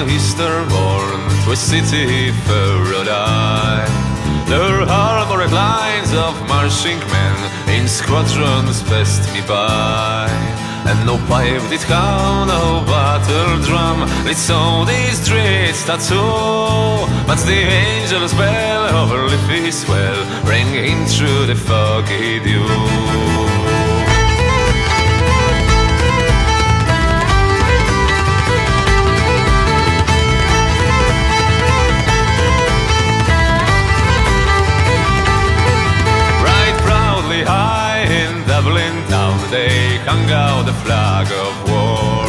on Easterborn to a city far and high. Their armored lines of marching men in squadrons passed me by, and no pipe did come, no battle drum did sound these streets tattoo, but the angel's bell over Liffey's well rang in through the foggy dew. They hung out the flag of war.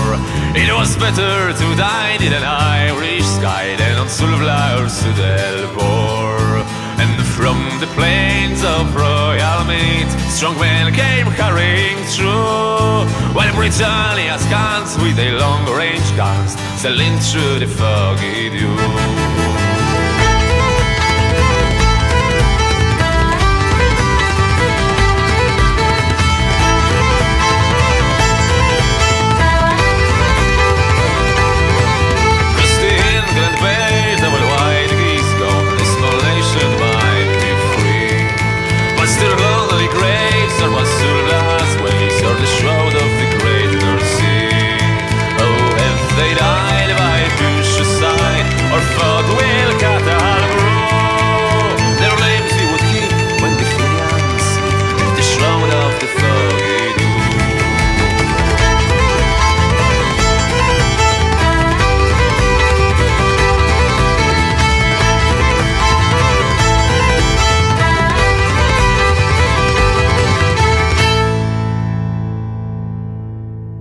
It was better to die in an Irish sky than on Sulvla or Sudelbor. And from the plains of royal meat, strong men came hurrying through, while Britannia's guns with their long-range guns sailing through the foggy dew.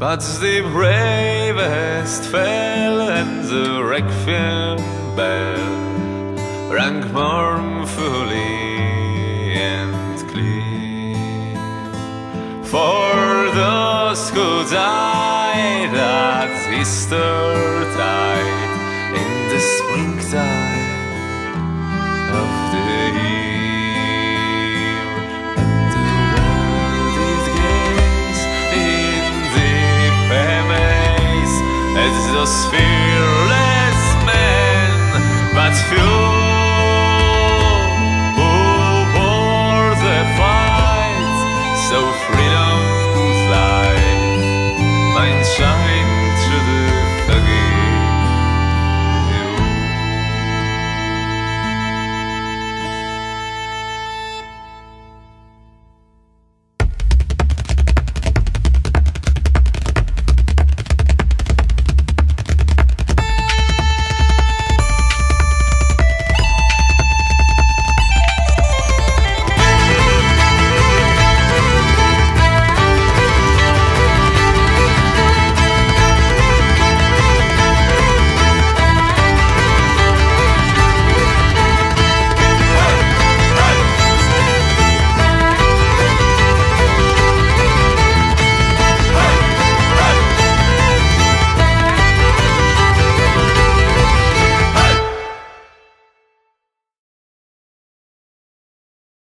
But the bravest fell, and the requiem bell rang mournfully and clear for those who died at Eastertide in the springtime of the year. Those fears